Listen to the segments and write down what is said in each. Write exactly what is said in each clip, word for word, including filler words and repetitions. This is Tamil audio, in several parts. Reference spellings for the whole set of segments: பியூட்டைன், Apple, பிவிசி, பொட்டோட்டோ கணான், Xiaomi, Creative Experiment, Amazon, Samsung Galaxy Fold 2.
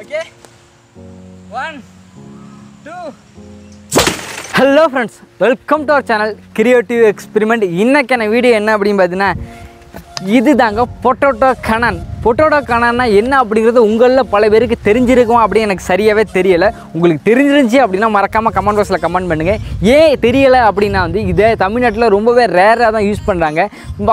Okay? One, two. Hello friends, welcome to our channel Creative Experiment. இன்னைக்கான வீடியோ என்ன அப்படின்னு பார்த்தீங்கன்னா, இதுதாங்க பொட்டோட்டோ கணான். பொட்டோட்டோ கணான்னா என்ன அப்படிங்கிறது உங்களில் பல பேருக்கு தெரிஞ்சிருக்கும் அப்படின்னு எனக்கு சரியாகவே தெரியலை. உங்களுக்கு தெரிஞ்சிருந்துச்சி அப்படின்னா மறக்காமல் கமெண்ட் பாக்ஸில் கமெண்ட் பண்ணுங்கள். ஏன் தெரியலை அப்படின்னா வந்து இதை தமிழ்நாட்டில் ரொம்பவே ரேராக தான் யூஸ் பண்ணுறாங்க.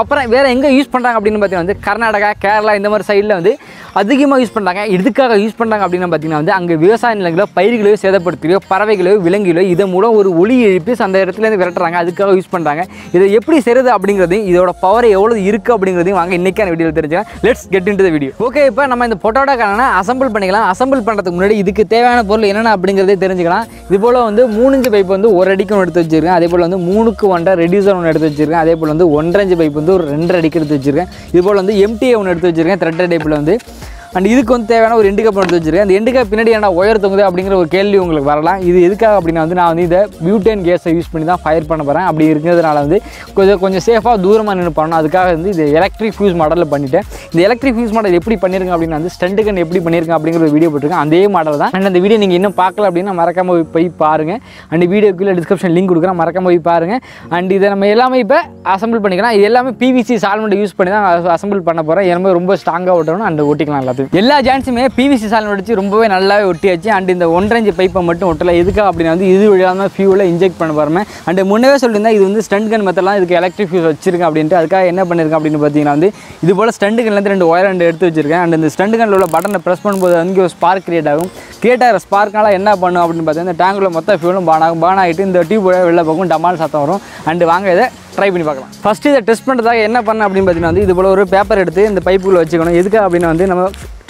அப்புறம் வேறு எங்கே யூஸ் பண்ணுறாங்க அப்படின்னு பார்த்தீங்கன்னா வந்து கர்நாடகா, கேரளா இந்த மாதிரி சைடில் வந்து அதிகமாக யூஸ் பண்ணுறாங்க. எதுக்காக யூஸ் பண்ணுறாங்க அப்படின்னு பார்த்தீங்கன்னா வந்து அங்கே விவசாய நிலங்களோ பயிர்களையோ சேதப்படுத்தியோ பறவைகளையோ விலங்கிலோ இதன் மூலம் ஒரு ஒளி எழுப்பி அந்த இடத்துலேருந்து விரட்டுறாங்க. அதுக்காக யூஸ் பண்ணுறாங்க. இதை எப்படி செய்கிறது அப்படிங்கிறதையும் இதோட பவர் எவ்வளோ இருக்குது அப்படிங்கிறதையும் வாங்க இன்றைக்கான வீடியோவில் தெரிஞ்சுக்கலாம். Let's get into the video. Okay, இப்போ நம்ம இந்த பொட்டோட்டோ கணானை அசம்பிள் பண்ணிக்கலாம். அசம்பிள் பண்ணுறதுக்கு முன்னாடி இதுக்கு தேவையான பொருள் என்னென்ன அப்படிங்கிறதே தெரிஞ்சுக்கலாம். இதுபோல் வந்து மூணு இன்ச்சு பைப் வந்து ஒரு அடிக்கு ஒன்று எடுத்து வச்சுருக்கேன். அதே போல் வந்து மூணுக்கு ஒன்றரை ரெடியூசர் ஒன்று எடுத்து வச்சுருக்கேன். அதே போல் வந்து ஒன்றரை இன்ச்சு பைப் வந்து ஒரு ரெண்டரை அடிக்கு எடுத்து வச்சுருக்கேன். இதுபோல் வந்து எம்டிஏ ஒன்று எடுத்து வச்சுருக்கேன் த்ரெட் டைப்பில் வந்து. அண்ட் இதுக்கு வந்து தேவையான ஒரு எண்டு கப் எடுத்து வச்சுருக்கேன். அந்த எண்டு கப் பின்னாடி ஏன்னா ஒயர் தொங்குது அப்படிங்கிற ஒரு கேள்வி உங்களுக்கு வரலாம். இது எதுக்காக அப்படின்னா வந்து நான் வந்து இதை பியூட்டைன் கேஸை யூஸ் பண்ணி தான் ஃபயர் பண்ண போகிறேன். அப்படி இருக்கிறதுனால வந்து கொஞ்சம் கொஞ்சம் சேஃபாக தூரமாக நின்று பண்ணணும். அதுக்காக வந்து இது எலக்ட்ரிக் ஃபியூஸ் மாடலில் பண்ணிவிட்டேன். இந்த எலக்ட்ரிக் ஃபியூஸ் மாடல் எப்படி பண்ணியிருக்கேன் அப்படின்னா வந்து ஸ்டண்ட் கன் எப்படி பண்ணியிருக்கேன் அப்படிங்கிற ஒரு வீடியோ போட்டிருக்கேன். அதே மாடல் தான். அண்ட் அந்த வீடியோ நீங்கள் இன்னும் பார்க்கல அப்படின்னா மறக்காமல் போய் பாருங்கள். அண்ட் வீடியோ கீழே டிஸ்கிரிப்ஷன் லிங்க் கொடுக்குறேன், மறக்காமல் போய் பாருங்கள். அண்ட் இதை நம்ம எல்லாமே இப்போ அசம்பிள் பண்ணிக்கலாம். இது எல்லாமே பிவிசி சால்வெண்ட் யூஸ் பண்ணி தான் அசம்பிள் பண்ண போகிறேன். எல்லாமே ரொம்ப ஸ்ட்ராங்காக ஓட்டணும். அண்ட் ஒட்டிக்கலாம் எல்லாத்தையும். எல்லா ஜாயின்ஸுமே பிவிசி சால்வெண்ட் அடிச்சு ரொம்பவே நல்லாவே ஒட்டியாச்சு. அண்ட் இந்த ஒன்றரை பைப்பை மட்டும் ஒட்டலை. எதுக்காக அப்படின்னா வந்து இது விழாம ஃபியூவில் இன்ஜெக்ட் பண்ண போகிறேன். அண்ட் முன்னவே சொல்லியிருந்தேன் இது வந்து ஸ்டண்ட் கன் மெத்தடெலாம் இதுக்கு எலக்ட்ரிக் ஃபியூஸ் வச்சிருக்கேன் அப்படின்ட்டு. அதுக்காக என்ன பண்ணியிருக்கேன் அப்படின்னு பார்த்தீங்கன்னா வந்து இது போல் ஸ்டண்ட் கன்லேருந்து ரெண்டு ஒயர் ரெண்டு எடுத்து வச்சிருக்கேன். அண்ட் இந்த ஸ்டண்ட் கன்னில் உள்ள பட்டனை ப்ரெஸ் பண்ணும்போது அங்கே ஒரு ஸ்பார்க் கிரியேட் ஆகும். கிரியேட் ஆகிற ஸ்பார்க்கால என்ன பண்ணும் அப்படின்னு பார்த்தீங்கன்னா இந்த டேங்கில் மொத்த ஃபியூலும் பான் ஆகும். பான் ஆகிட்டு இந்த டியூப் வெளில பார்க்கும் டமால் சத்தம் வரும். அண்டு வாங்க இதை ட்ரை பண்ணி பார்க்கலாம். ஃபஸ்ட்டு இதை டெஸ்ட் பண்ணுறதுக்காக என்ன பண்ணேன் அப்படின்னு பார்த்தீங்கன்னா வந்து இது போல் ஒரு பேப்பர் எடுத்து இந்த பைப்புக்குள்ளே வச்சுக்கணும். எதுக்காக அப்படின்னா வந்து நம்ம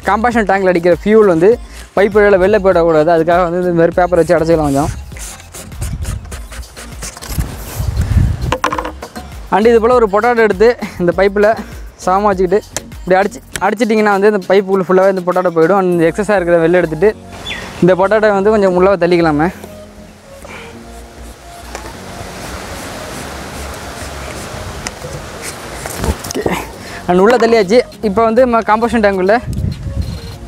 கம்பாஷன் டேங்கில் அடிக்கிற ஃபியூல் வந்து பைப்பு வெளில வெளில போயிடக்கூடாது. அதுக்காக வந்து இந்த மாதிரி பேப்பர் வச்சு அடைச்சிக்கலாம் கொஞ்சம். அண்டு இது போல் ஒரு பொட்டோட்டோ எடுத்து இந்த பைப்பில் சாம வச்சுக்கிட்டு இப்படி அடிச்சு அடிச்சிட்டிங்கன்னா வந்து இந்த பைப்புக்குள்ளே ஃபுல்லாகவே இந்த பொட்டோட்டோ போயிடும். அந்த எக்ஸஸாக இருக்கிற வெளில எடுத்துகிட்டு இந்த பொட்டோட்டோ வந்து கொஞ்சம் உள்ளே தள்ளிக்கலாமே. அண்ட் உள்ளே தள்ளியாச்சு. இப்போ வந்து நம்ம காம்பஷன் டேங்குள்ளே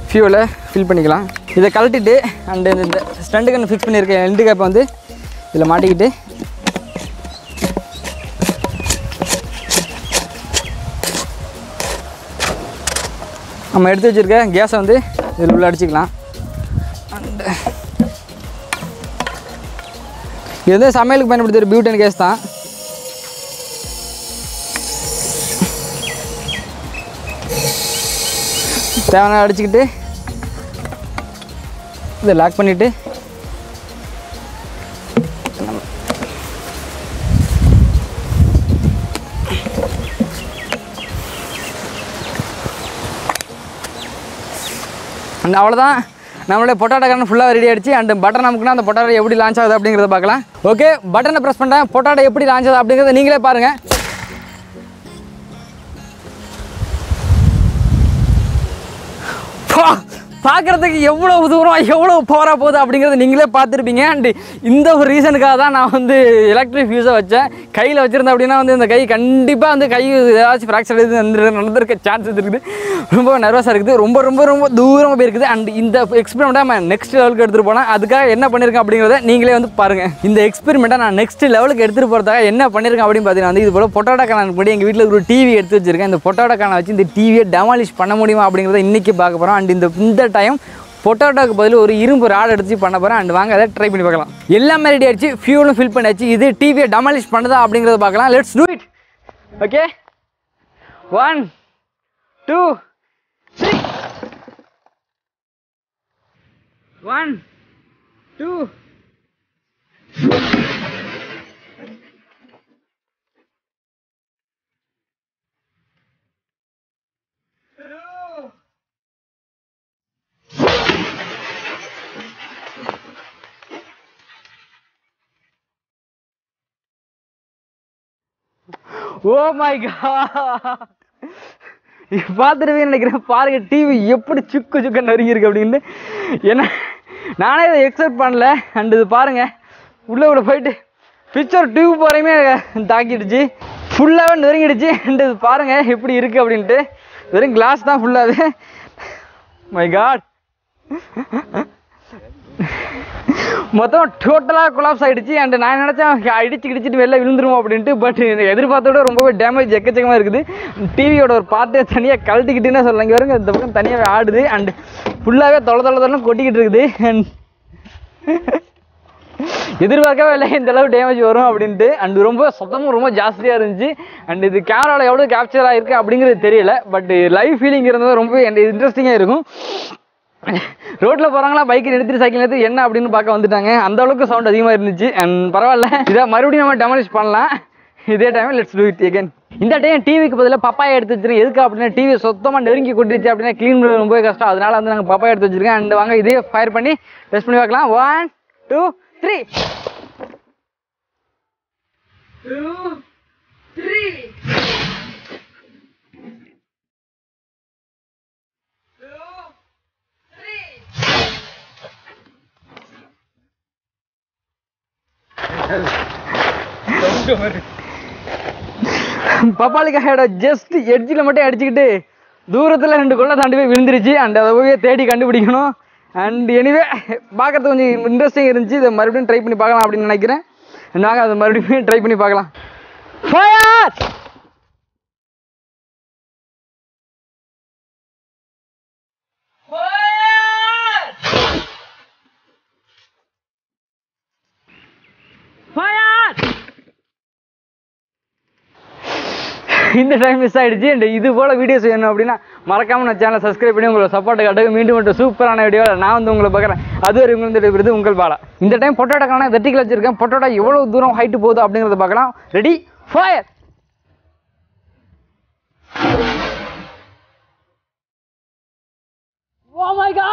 ஃபியூலை ஃபில் பண்ணிக்கலாம். இதை கழட்டிட்டு அண்டு இந்த ஸ்டண்டு கன் ஃபிக்ஸ் பண்ணியிருக்க எண்டு கேப்பை வந்து இதில் மாட்டிக்கிட்டு நம்ம எடுத்து வச்சுருக்க கேஸை வந்து இதில் உள்ளே அடிச்சிக்கலாம். அண்டு இது வந்து சமையலுக்கு பயன்படுத்துகிற பியூட்டைன் கேஸ் தான். தேவையான அடிச்சுக்கிட்டு இதை லாக் பண்ணிவிட்டு அண்ட் அவ்வளோதான். நம்மளுடைய பொட்டோட்டோ கணான் ஃபுல்லாக ரெடி ஆகிடுச்சு. அண்ட் பட்டன் நமக்குன்னா அந்த பொட்டோட்டோ எப்படி லான்ச் ஆகுது அப்படிங்கிறத பார்க்கலாம். ஓகே, பட்டனை ப்ரெஸ் பண்ணுறேன். பொட்டோட்டோ எப்படி லான்ச் ஆகுது அப்படிங்கிறத நீங்களே பாருங்கள். பார்க்குறதுக்கு எவ்வளோ தூரம் எவ்வளோ பவராக போகுது அப்படிங்கிறது நீங்களே பார்த்துருப்பீங்க. அண்டு இந்த ஒரு ரீசனுக்காக தான் நான் வந்து எலக்ட்ரிக் ஃபியூஸை வச்சேன். கையில் வச்சுருந்தேன் அப்படின்னா வந்து இந்த கை கண்டிப்பாக வந்து கை ஏதாச்சும் ஃப்ராக்சர் எடுத்து நடந்திருக்க சான்சஸ் இருக்குது. ரொம்ப நர்வஸாக இருக்குது. ரொம்ப ரொம்ப ரொம்ப தூரமாக போயிருக்குது. அண்ட் இந்த எக்ஸ்பெரிமெண்ட்டாக நான் நெக்ஸ்ட் லெவலுக்கு எடுத்துகிட்டு போனேன். அதுக்காக என்ன பண்ணியிருக்கேன் அப்படிங்கிறத நீங்களே வந்து பாருங்கள். இந்த எக்ஸ்பெரிமெண்ட்டாக நான் நெக்ஸ்ட் லெவலுக்கு எடுத்துகிட்டு போகிறதுக்காக என்ன பண்ணியிருக்கேன் அப்படின்னு பார்த்தீங்கன்னா வந்து இது போல் பொட்டோட்டோ கணான் படி எங்கள் வீட்டில் ஒரு டிவி எடுத்து வச்சுருக்கேன். இந்த பொட்டோட்டோ கணான் வச்சு இந்த டிவியை டெமாலிஷ் பண்ண முடியுமா அப்படிங்கிறத இன்றைக்கி பார்க்க போகிறோம். அண்ட் இந்த இந்த டைம் பொட்டோட்டோக்கு பதில் ஒரு இரும்பு ராட் எடுத்து பண்ண போகிறேன். அண்ட் வாங்க அதை ட்ரை பண்ணி பார்க்கலாம். எல்லாமே ரெடி ஆகிடுச்சு. ஃபியூலும் ஃபில் பண்ணியாச்சு. இது டிவியை டெமாலிஷ் பண்ணுதா அப்படிங்கிறத பார்க்கலாம். Let's do it. Okay, one, two, three. One, two. Oh my god, பார்த்துருவேன்னு நினைக்கிறேன். பாருங்க டிவி எப்படி சுக்கு சுக்க நறுக்கி இருக்கு அப்படின்னு. ஏன்னா நானே இதை எக்ஸ்பெக்ட் பண்ணல. அண்ட் இது பாருங்க உள்ளே உள்ள போயிட்டு பிக்சர் டியூப் வரையுமே தாக்கிடுச்சு, ஃபுல்லாகவே நெருங்கிடுச்சு. அண்ட் இது பாருங்க எப்படி இருக்கு அப்படின்ட்டு. வெறும் கிளாஸ் தான் ஃபுல்லாகவே. மை காட், மொத்தம் டோட்டலாக கொலாப்ஸ் ஆகிடுச்சு. அண்ட் நான் நினச்சேன் அடிச்சு கிடிச்சிட்டு வெளில விழுந்துருவோம் அப்படின்ட்டு, பட் எதிர்பார்த்தோட ரொம்பவே டேமேஜ் எக்கச்சக்கமாக இருக்குது. டிவியோட ஒரு பார்ட்டே தனியாக கழட்டிக்கிட்டுன்னு சொல்லலாம். இங்கே வரும் இந்த பக்கம் தனியாகவே ஆடுது அண்ட் ஃபுல்லாகவே தொலை தொலை தொலைலாம் கொட்டிக்கிட்டு இருக்குது. அண்ட் எதிர்பார்க்கவே இல்லை இந்த அளவு டேமேஜ் வரும் அப்படின்ட்டு. அண்ட் ரொம்ப சத்தமும் ரொம்ப ஜாஸ்தியாக இருந்துச்சு. அண்ட் இது கேமராவில் எவ்வளோ கேப்சர் ஆகிருக்கு அப்படிங்கிறது தெரியல, பட் லைவ் ஃபீலிங் இருந்தது ரொம்ப இன்ட்ரெஸ்டிங்காக இருக்கும். ரோட்டில் போகிறாங்களா பைக்கு நிறுத்தி சைக்கிள் நிறுத்தி என்ன அப்படின்னு பார்க்க வந்துட்டாங்க. அந்த அளவுக்கு சவுண்ட் அதிகமாக இருந்துச்சு. அண்ட் பரவாயில்ல, இதை மறுபடியும் நம்ம டெமாலிஷ் பண்ணலாம். இதே time let's do it again. இந்த டைம் டிவிக்கு பதிலாக பப்பாயை எடுத்து வச்சிருக்கேன். எதுக்கு அப்படின்னா டிவி சுத்தமாக நெருங்கி கொட்டிருச்சு அப்படின்னா க்ளீன் பண்ண ரொம்ப கஷ்டம். அதனால வந்து நாங்கள் பப்பாயை எடுத்து வச்சிருக்கேன். அண்ட் வாங்க இதே ஃபயர் பண்ணி டெஸ்ட் பண்ணி பார்க்கலாம். One two three two three பப்பாளிக்காயோட ஜஸ்ட் எட்ஜில் மட்டும் அடிச்சுக்கிட்டு தூரத்தில் ரெண்டு கொள்ள தாண்டி போய் விழுந்துருச்சு. அண்ட் அதை போய் தேடி கண்டுபிடிக்கணும். அண்ட் எனிவே பார்க்கறது கொஞ்சம் இன்ட்ரெஸ்டிங் இருந்துச்சு. இதை மறுபடியும் ட்ரை பண்ணி பார்க்கலாம் அப்படின்னு நினைக்கிறேன். நாங்கள் அதை மறுபடியும் ட்ரை பண்ணி பார்க்கலாம். ஃபயர் இந்த டைம் மிஸ் ஆகிடுச்சு. அண்ட் இது போல் வீடியோஸ் வேணும் அப்படின்னா மறக்காமல் நான் சேனலை சப்ஸ்கிரைப் பண்ணி உங்களோட சப்போர்ட் காட்டுக்கு. மீண்டும் மட்டும் சூப்பரான வீடியோவில் நான் வந்து உங்களை பார்க்குறேன். அதுவரை உங்களுக்கு விருது உங்கள் பாலா. இந்த டைம் பொட்டோட்டாக்கான வெர்டிகல் வச்சுருக்கேன். பொட்டோட்டா எவ்வளோ தூரம் ஹைட்டு போகுது அப்படிங்கிறத பார்க்கலாம். Ready fire. Oh my God.